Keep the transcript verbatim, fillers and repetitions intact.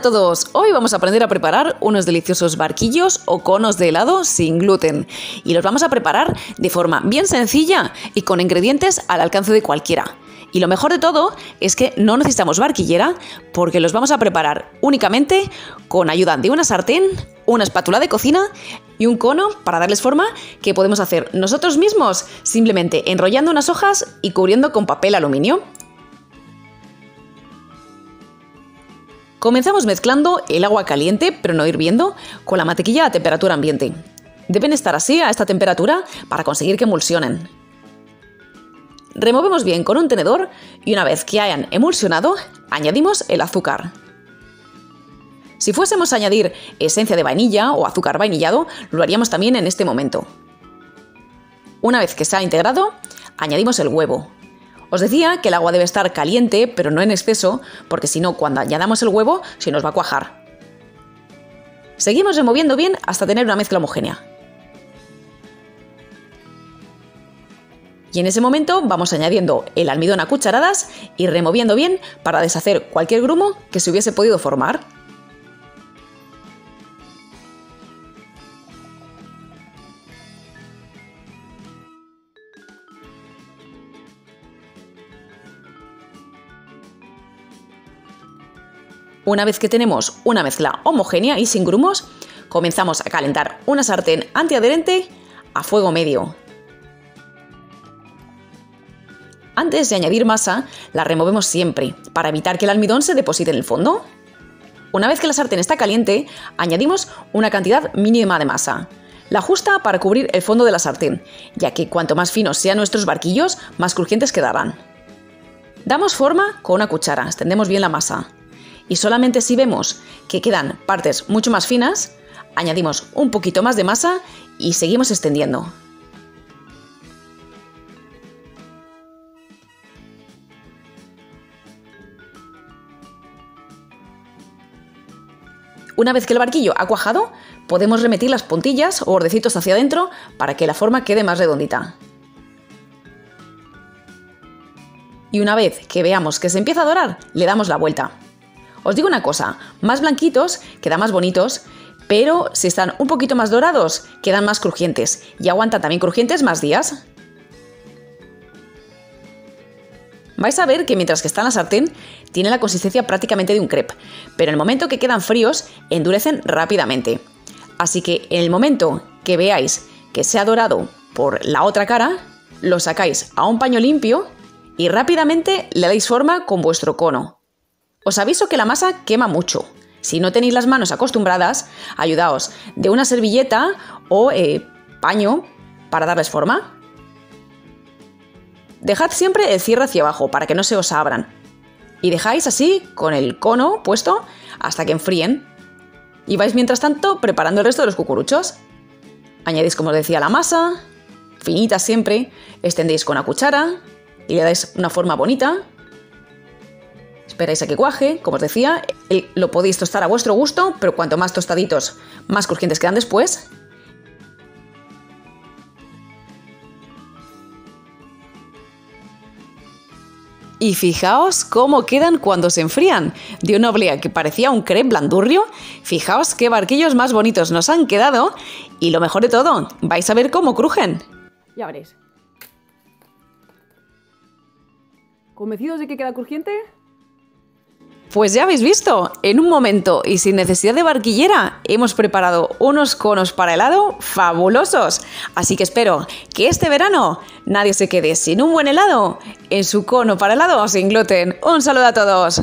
Hola a todos, hoy vamos a aprender a preparar unos deliciosos barquillos o conos de helado sin gluten y los vamos a preparar de forma bien sencilla y con ingredientes al alcance de cualquiera. Y lo mejor de todo es que no necesitamos barquillera porque los vamos a preparar únicamente con ayuda de una sartén, una espátula de cocina y un cono para darles forma que podemos hacer nosotros mismos simplemente enrollando unas hojas y cubriendo con papel aluminio. Comenzamos mezclando el agua caliente, pero no hirviendo, con la mantequilla a temperatura ambiente. Deben estar así a esta temperatura para conseguir que emulsionen. Removemos bien con un tenedor y una vez que hayan emulsionado, añadimos el azúcar. Si fuésemos a añadir esencia de vainilla o azúcar vainillado, lo haríamos también en este momento. Una vez que se ha integrado, añadimos el huevo. Os decía que el agua debe estar caliente, pero no en exceso, porque si no, cuando añadamos el huevo, se nos va a cuajar. Seguimos removiendo bien hasta tener una mezcla homogénea. Y en ese momento vamos añadiendo el almidón a cucharadas y removiendo bien para deshacer cualquier grumo que se hubiese podido formar. Una vez que tenemos una mezcla homogénea y sin grumos, comenzamos a calentar una sartén antiadherente a fuego medio. Antes de añadir masa, la removemos siempre, para evitar que el almidón se deposite en el fondo. Una vez que la sartén está caliente, añadimos una cantidad mínima de masa, la justa para cubrir el fondo de la sartén, ya que cuanto más finos sean nuestros barquillos, más crujientes quedarán. Damos forma con una cuchara, extendemos bien la masa. Y solamente si vemos que quedan partes mucho más finas, añadimos un poquito más de masa y seguimos extendiendo. Una vez que el barquillo ha cuajado, podemos remetir las puntillas o bordecitos hacia adentro para que la forma quede más redondita. Y una vez que veamos que se empieza a dorar, le damos la vuelta. Os digo una cosa, más blanquitos quedan más bonitos, pero si están un poquito más dorados quedan más crujientes y aguantan también crujientes más días. Vais a ver que mientras que está en la sartén tiene la consistencia prácticamente de un crepe, pero en el momento que quedan fríos endurecen rápidamente. Así que en el momento que veáis que se ha dorado por la otra cara, lo sacáis a un paño limpio y rápidamente le dais forma con vuestro cono. Os aviso que la masa quema mucho. Si no tenéis las manos acostumbradas, ayudaos de una servilleta o eh, paño para darles forma. Dejad siempre el cierre hacia abajo para que no se os abran. Y dejáis así con el cono puesto hasta que enfríen. Y vais mientras tanto preparando el resto de los cucuruchos. Añadís, como os decía, la masa, finita siempre, extendéis con la cuchara y le dais una forma bonita. Esperáis a que cuaje, como os decía, lo podéis tostar a vuestro gusto, pero cuanto más tostaditos, más crujientes quedan después. Y fijaos cómo quedan cuando se enfrían. De una oblea que parecía un crepe blandurrio, fijaos qué barquillos más bonitos nos han quedado. Y lo mejor de todo, vais a ver cómo crujen. Ya veréis. ¿Convencidos de que queda crujiente? Pues ya habéis visto, en un momento y sin necesidad de barquillera hemos preparado unos conos para helado fabulosos. Así que espero que este verano nadie se quede sin un buen helado en su cono para helado sin gluten. Un saludo a todos.